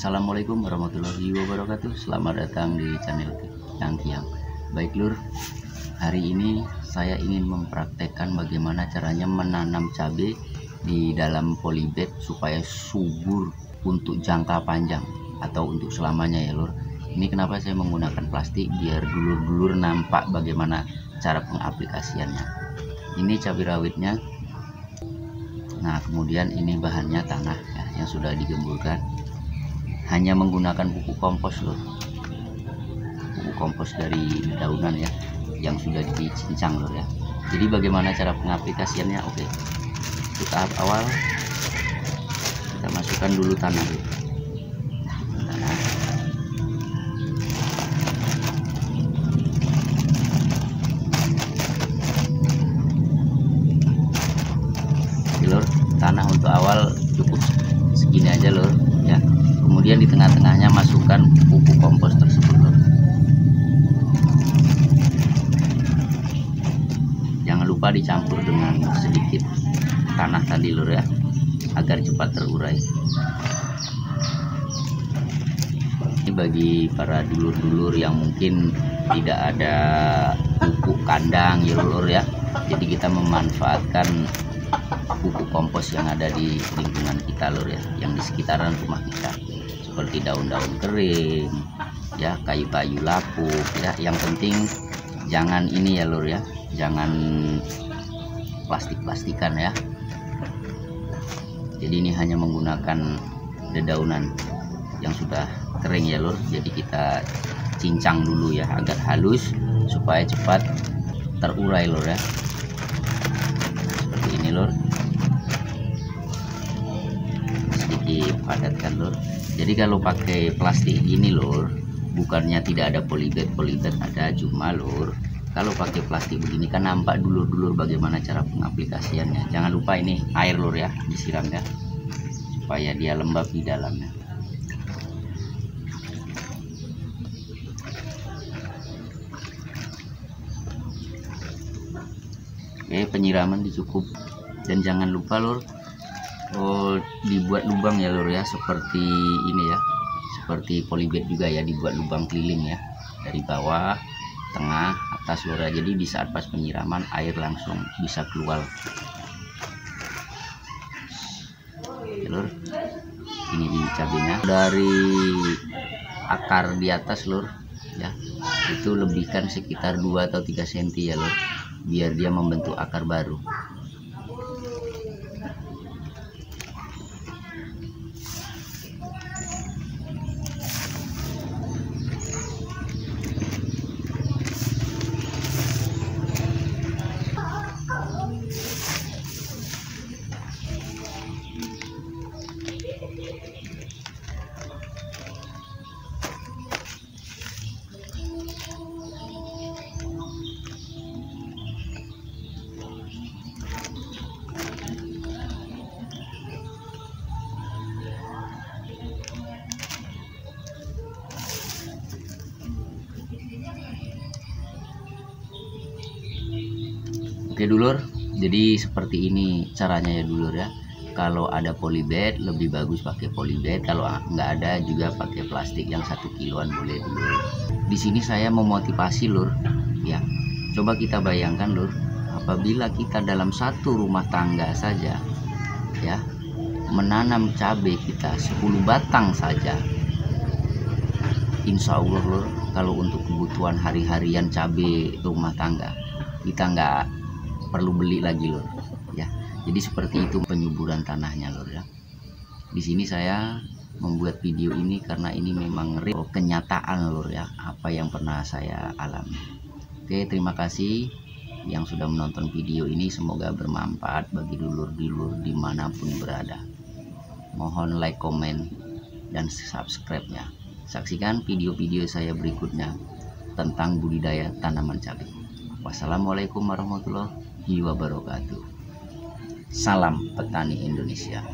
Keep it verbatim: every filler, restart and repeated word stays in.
Assalamualaikum warahmatullahi wabarakatuh. Selamat datang di channel Kiangkiang. Baik lur, hari ini saya ingin mempraktekkan bagaimana caranya menanam cabai di dalam polybag supaya subur untuk jangka panjang atau untuk selamanya ya lur. Ini kenapa saya menggunakan plastik, biar dulur-dulur nampak bagaimana cara pengaplikasiannya. Ini cabai rawitnya. Nah, kemudian ini bahannya tanah ya, yang sudah digemburkan. Hanya menggunakan pupuk kompos loh, pupuk kompos dari daunan ya, yang sudah dicincang loh ya. Jadi bagaimana cara pengaplikasiannya? Oke, untuk tahap awal kita masukkan dulu tanah loh. Tanah. Oke, lor, tanah untuk awal cukup segini aja lor ya. Kemudian di tengah-tengahnya masukkan pupuk kompos tersebut lor. Jangan lupa dicampur dengan sedikit tanah tadi lor ya, agar cepat terurai. Ini bagi para dulur-dulur yang mungkin tidak ada pupuk kandang ya lor ya, jadi kita memanfaatkan pupuk kompos yang ada di lingkungan kita lor ya, yang di sekitaran rumah kita, seperti daun-daun kering ya, kayu-kayu lapuk ya. Yang penting jangan ini ya lur ya, jangan plastik-plastikan ya. Jadi ini hanya menggunakan dedaunan yang sudah kering ya lur. Jadi kita cincang dulu ya agar halus supaya cepat terurai lur ya, seperti ini lur. Dipadatkan lur. Jadi kalau pakai plastik gini lur, bukannya tidak ada polybag-polybag, ada, cuma lur kalau pakai plastik begini kan nampak dulur-dulur bagaimana cara pengaplikasiannya. Jangan lupa ini air lur ya, disiram ya supaya dia lembab di dalamnya. Oke, penyiraman dicukup, dan jangan lupa lur, oh, dibuat lubang ya lur ya, seperti ini ya, seperti polybag juga ya, dibuat lubang keliling ya, dari bawah, tengah, atas lur ya. Jadi di saat pas penyiraman air langsung bisa keluar ya lur. Ini di cabenya dari akar di atas lur ya, itu lebihkan sekitar dua atau tiga senti ya lur, biar dia membentuk akar baru. Oke dulur, jadi seperti ini caranya ya dulur ya. Kalau ada polybag lebih bagus pakai polybag, kalau nggak ada juga pakai plastik yang satu kiloan boleh dulur. Di sini saya memotivasi lur ya. Coba kita bayangkan lur, apabila kita dalam satu rumah tangga saja ya menanam cabai kita sepuluh batang saja, insya Allah lur, kalau untuk kebutuhan hari-harian cabai rumah tangga kita nggak perlu beli lagi lor ya. Jadi seperti itu penyuburan tanahnya lor ya. Di sini saya membuat video ini karena ini memang real kenyataan lor ya, apa yang pernah saya alami. Oke, terima kasih yang sudah menonton video ini, semoga bermanfaat bagi dulur-dulur dimanapun berada. Mohon like, komen, dan subscribe nya. Saksikan video-video saya berikutnya tentang budidaya tanaman cabai. Wassalamualaikum warahmatullahi wabarakatuh. Salam petani Indonesia.